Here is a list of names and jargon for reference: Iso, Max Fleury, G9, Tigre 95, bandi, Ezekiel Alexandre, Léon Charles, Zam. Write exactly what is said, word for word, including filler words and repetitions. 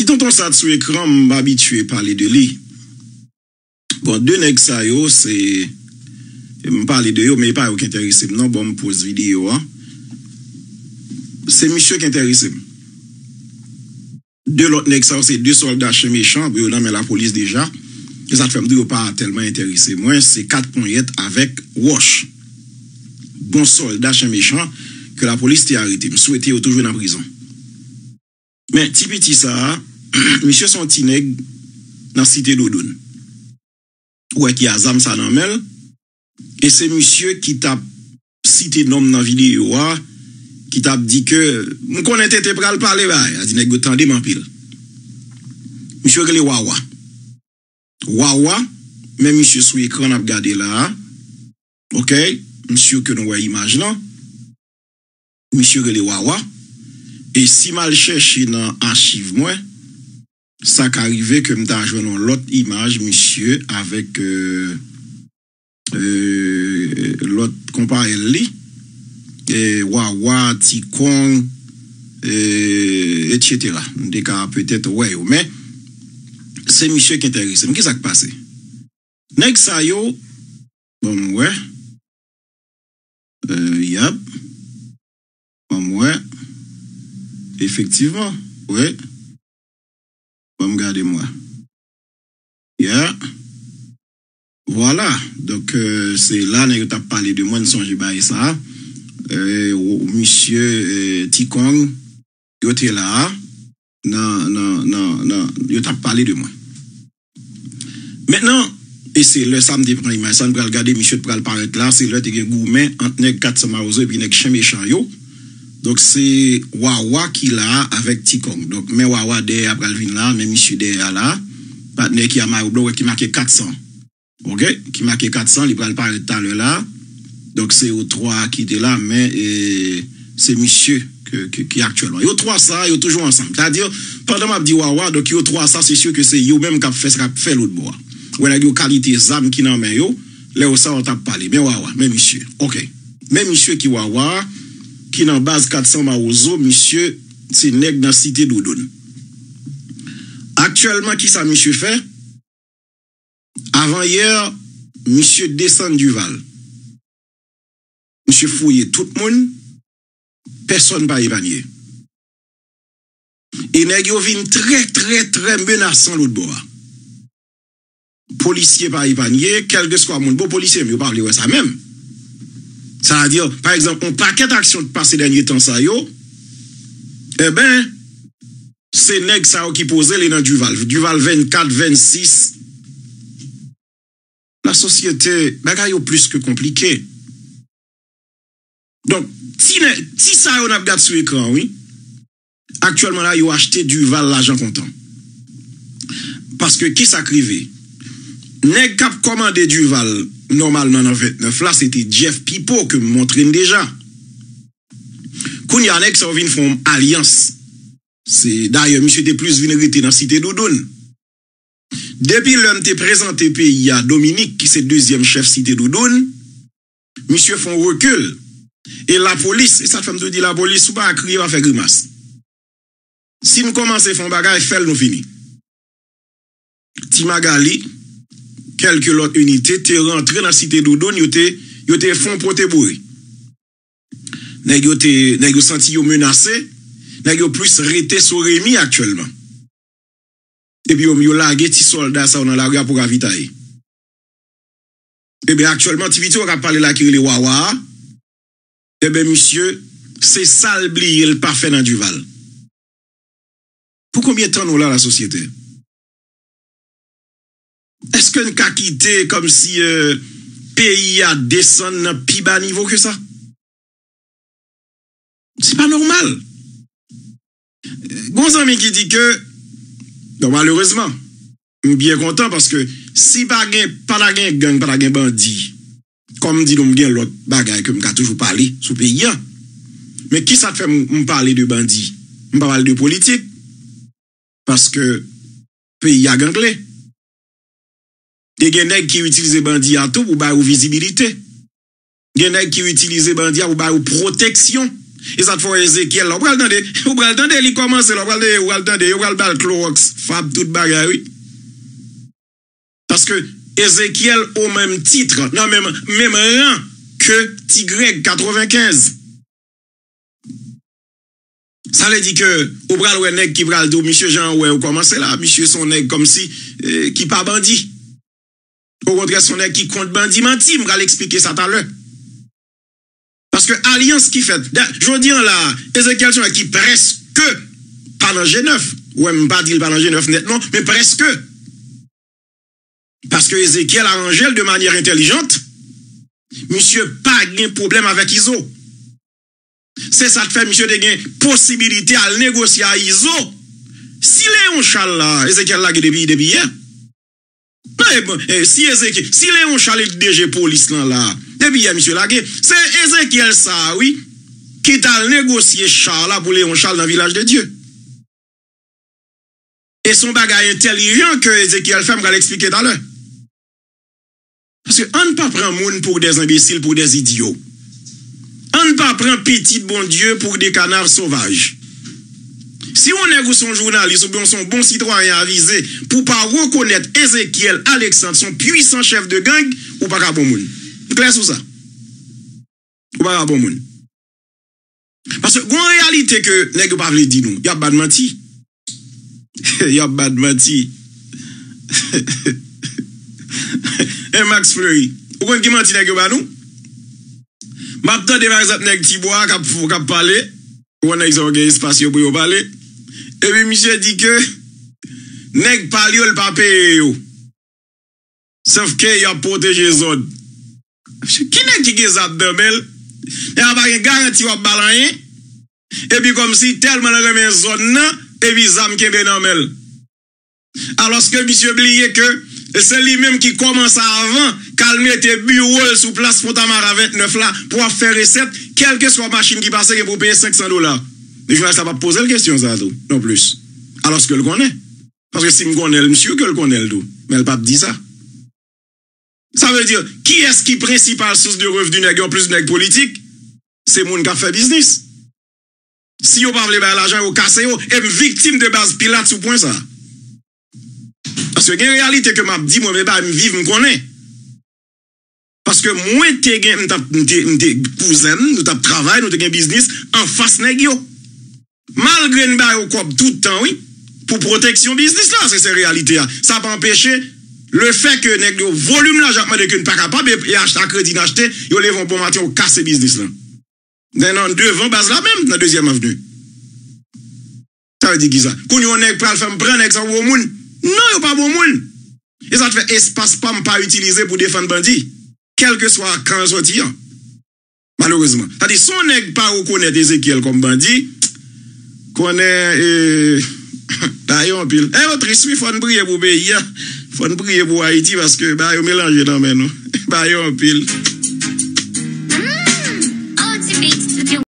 Si tonton ça sous écran, m'habitué parler de lui. Bon, deux nèg ça yo, c'est m'parler de yo mais pas aucun intéressé. Non, bon me pose vidéo hein. C'est monsieur qui intéressé. Deux l'autre nèg ça c'est deux soldats chez méchants, yo dans mais la police déjà. Et ça fait me dire pas tellement intéressé. Moi, c'est quatre poignettes avec Wash. Bon soldat chez méchant que la police t'a arrêté. Me souhaitait toujours en prison. Mais ti petit ça, monsieur son ti nèg dans cité d'Odon. Ouais qui a zam ça dans mel et c'est monsieur qui t'a cité nom dans vidéo qui t'a dit que mon connait t'était pral parler bail, a dit nèg tande m'en pile. Monsieur que les wawa. Wawa, mais monsieur sous écran n'a regardé là. OK, monsieur que nous voit image là. Monsieur que les wawa. Et si mal cherché dans l'archive, moi, ça qu'arrive que m'ta joué dans l'autre image, monsieur, avec euh, euh, l'autre comparé li, et Wawa, Tikon, et, etc. Des cas peut-être, ouais, mais c'est monsieur qui intéresse. Mais qu'est-ce qui s'est passé? Nèg sa yo, bon, ouais, euh, yep, bon, ouais. Effectivement, oui. Bon, regardez-moi. Yeah. Voilà. Donc, euh, c'est là que tu as parlé de moi, nous sommes à ça. Euh, monsieur euh, Tikong, il était là. Non, non, non, non. Il t'a parlé de moi. Maintenant, et c'est le samedi, prend image. Ça, nous allons regarder, monsieur, pour le paraître là. C'est là que tu as gourmet entre quatre cents marozo et puis les chiens méchants. Donc, c'est Wawa qui l'a avec Tikong. Donc, mais Wawa de Abralvin là, mais monsieur de là, partenaire qui a marqué qui marquait quatre cents. OK? Qui marquait quatre cents, il parle pas tout à l'heure là. Donc, c'est O trois qui était là, mais eh, c'est monsieur que, que, qui actuellement. Et O trois ça, ils sont toujours ensemble. C'est-à-dire, pendant que je dis Wawa, donc O trois ça, c'est sûr que c'est eux-mêmes qui ont fait l'autre bois. Ou la qualité zam qui n'en met yo, là, ça, on t'a parlé. Mais Wawa, mais monsieur. OK. Mais monsieur qui Wawa, qui dans base quatre cents marozo, monsieur, c'est nèg dans cité d'Odon. Actuellement, qui ça monsieur fait? Avant hier, monsieur descend du Val. Monsieur fouille tout le monde, personne pas épargné. Et nèg yo vin très, très, très menaçant l'autre bois. Policier pas épargné, quel que soit mon bon policier, mais vous parlez de ça même. Ça veut dire, par exemple, un paquet d'actions de passé dernier temps, ça yo, eh ben, c'est nèg ça qui posait les noms Duval. Duval vingt-quatre, vingt-six. La société, bagay yo plus que compliqué. Donc, si ça yo n'a pas sur l'écran, oui, actuellement là, yo acheté Duval l'argent comptant. Parce que qui s'acrivait? Nèg kap commandé Duval. Normalement, en vingt-neuf, là, c'était Jeff Pipo que me montrait déjà. Kounia Nek, ça vient faire une alliance. C'est d'ailleurs, monsieur était plus vénérité dans la cité d'Odon. Depuis l'homme te présenté pays à Dominique, qui c'est deuxième chef cité d'Odon, monsieur font recul. Et la police, et ça fait me dire la police, ou pas, crier, va faire grimace. Si nous commençons à faire bagage, fait nous fini. Timagali, quelques autres unités, t'es rentré dans la cité d'Odon, yote, yote fond pour te bourrer. Nèg yo te, nèg yo senti yo menacé, nèg yo plus rété sur Rémi actuellement. Et puis yo lage ti soldat ça dans la rue pour ravitailler. Et bien actuellement, ti vite, on va parler la qui le Wawa. Et bien monsieur, c'est ça l'oublier le parfait dans Duval. Pour combien de temps nous là la société? Est-ce que nous avons quitté comme si le euh, pays a descendu à plus bas niveau que ça? C'est pas normal. Gonzami qui dit que, donc malheureusement, je suis bien content parce que si pas la gang, pas la gang bandit, comme dit nous, l'autre bagaille que je vais toujours parler sur le pays. Mais qui ça fait me parler de bandit? Je ne parle pas de politique. Parce que le pays a ganglé. Il y a des gens qui utilisent bandits à tout pour avoir visibilité. Il y a des gens qui utilisent bandits pour avoir protection. Et ça te fait Ezekiel. On va le donner. On va le donner. Il commence. On va le donner. On va le donner. On va le donner. Clorox. Fab toute bagarre. Oui. Parce que Ezekiel au même titre. Non, même, même rang que Tigre quatre-vingt-quinze. Ça veut dire que, ou bral ou nèg qui bral dou, monsieur Jean, ouais, ou commence là, monsieur son nèg comme si, euh, qui pas bandit. Au contraire, son nèg qui compte bandit, menti, m'ral expliquer ça tout à l'heure. Parce que, alliance qui fait, je dis en là, Ezekiel son qui presque, pas dans G neuf. Ouais, m'pas dit pas dans G neuf nettement, mais presque. Parce que Ezekiel arrange de manière intelligente, monsieur pas de problème avec Iso. C'est ça que fait, monsieur, de gain possibilité à négocier à Iso. Si Léon Charles là, Ezekiel là, qui depuis depuis hier. Si Ezekiel, si Léon Charles est D G police là, là, depuis hier, monsieur Lagué, c'est Ezekiel ça, oui, qui t'a négocié Charles pour Léon Charles dans le village de Dieu. Et son bagage intelligent que Ezekiel fait, je vais l'expliquer tout à l'heure. Parce qu'on ne prend pas monde pour des imbéciles, pour des idiots. On ne pas prendre petit bon Dieu pour des canards sauvages. Si on est ou son journaliste ou bien son bon citoyen avisé pour pas reconnaître Ezekiel Alexandre, son puissant chef de gang, ou pas capable moun. Clair sous ça. Ou pas capable moun. Parce que en réalité que nèg pas vle di nous, y a pas de menti. Y a pas de menti. Et Max Fleury, ou kon ki menti nèg ba nous? Maintenant, des exemple, nèg Tibois, cap, cap parler, ou on a exorgué espace pour parler. Et puis, monsieur dit que, nèg parle, il pas paye. Sauf que, il a protégé zone. Qui nèg qui gèz abdans, bel? Il a pas garanti ou balan. Et puis, comme si tellement on remet zone, nan, et puis, zam qui est dans mel. Alors que, monsieur oublié que, c'est lui-même qui commence avant, calmer tes bureaux sous place pour Tamara vingt-neuf là, pour faire recette, quelle que soit machine qui passe, pour payer cinq cents dollars. Mais je ne vais pas poser la question, ça, non plus. Alors, ce que le connaît. Parce que si je connais le monsieur, que le connaît, mais le pape dit ça. Ça veut dire, qui est-ce qui principale source de revenus nègre en plus de nègre politique? C'est mon qui fait business. Si vous ne parlez pas de l'argent, vous cassez, vous êtes victime de base pilate sous point ça. Parce que la réalité que m'a dit moi mais pas me vivre me connais. Parce que moi t'ai gain m'ta cousin, nous t'as travail, nous t'ai gain business en face nèg yo. Malgré nous ba au cop tout le temps oui, pour protection business là, c'est cette réalité là. Ça pas empêcher le fait que nèg yo volume là j'attendais que ne pas capable et acheter crédit d'acheter, yo lèvent bon matin au casser business là. Dans devant base là même dans deuxième avenue. Ça veut dire qui ça? Quand on nèg pral faire me prendre exemple au monde. Non, il n'y a pas bon monde. Et ça te fait espace pas pas utilisé pour défendre bandit. Quel que soit quand sorti. Malheureusement. C'est-à-dire, si on n'est pas reconnaître Ezekiel comme bandit, qu'on est... D'ailleurs, pile. Eh, autre, il faut nous prier pour le pays. Il faut nous prier pour Haïti parce que, bah, on mélange dans le même. D'ailleurs, pile.